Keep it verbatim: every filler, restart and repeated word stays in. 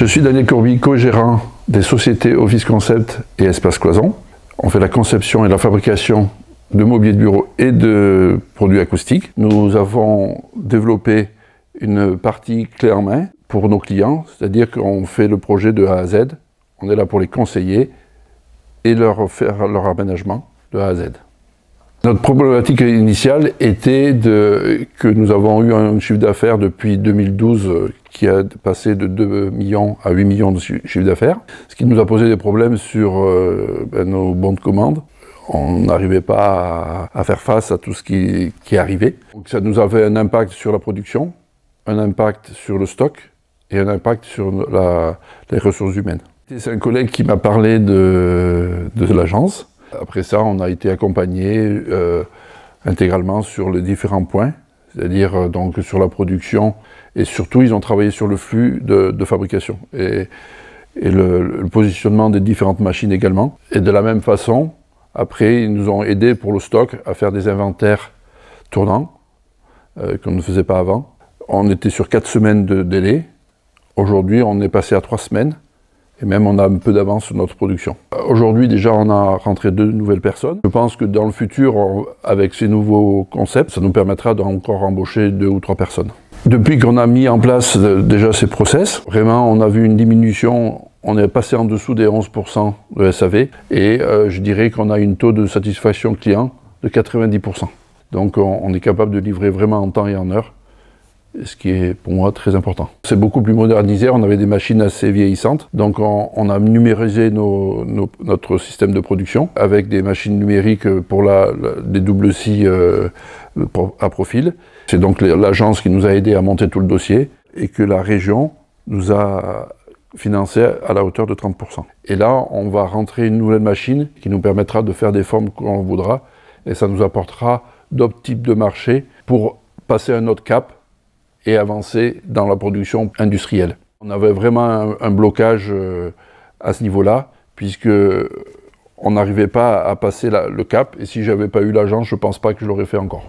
Je suis Daniel Courbis, co-gérant des sociétés Office Concept et Espace Cloison. On fait la conception et la fabrication de mobilier de bureau et de produits acoustiques. Nous avons développé une partie clé en main pour nos clients, c'est-à-dire qu'on fait le projet de A à Z. On est là pour les conseiller et leur faire leur aménagement de A à Z. Notre problématique initiale était de, que nous avons eu un chiffre d'affaires depuis deux mille douze qui a passé de deux millions à huit millions de chiffre d'affaires, ce qui nous a posé des problèmes sur euh, nos bons de commande. On n'arrivait pas à, à faire face à tout ce qui, qui arrivait. Donc ça nous avait un impact sur la production, un impact sur le stock et un impact sur la, les ressources humaines. C'est un collègue qui m'a parlé de, de l'agence. Après ça, on a été accompagné euh, intégralement sur les différents points, c'est-à-dire euh, donc sur la production, et surtout ils ont travaillé sur le flux de, de fabrication et, et le, le positionnement des différentes machines également. Et de la même façon, après ils nous ont aidés pour le stock à faire des inventaires tournants euh, qu'on ne faisait pas avant. On était sur quatre semaines de délai. Aujourd'hui, on est passé à trois semaines. Et même on a un peu d'avance sur notre production. Aujourd'hui déjà on a rentré deux nouvelles personnes. Je pense que dans le futur, on, avec ces nouveaux concepts, ça nous permettra d'encore embaucher deux ou trois personnes. Depuis qu'on a mis en place euh, déjà ces process, vraiment on a vu une diminution, on est passé en dessous des onze pour cent de S A V et euh, je dirais qu'on a une taux de satisfaction client de quatre-vingt-dix pour cent. Donc on, on est capable de livrer vraiment en temps et en heure, ce qui est pour moi très important. C'est beaucoup plus modernisé, on avait des machines assez vieillissantes, donc on, on a numérisé nos, nos, notre système de production avec des machines numériques pour la, la, des double scies euh, à profil. C'est donc l'agence qui nous a aidés à monter tout le dossier et que la région nous a financé à la hauteur de trente pour cent. Et là, on va rentrer une nouvelle machine qui nous permettra de faire des formes qu'on voudra et ça nous apportera d'autres types de marchés pour passer un autre cap et avancer dans la production industrielle. On avait vraiment un, un blocage à ce niveau-là, puisque on n'arrivait pas à passer la, le cap, et si j'avais pas eu l'agence, je pense pas que je l'aurais fait encore.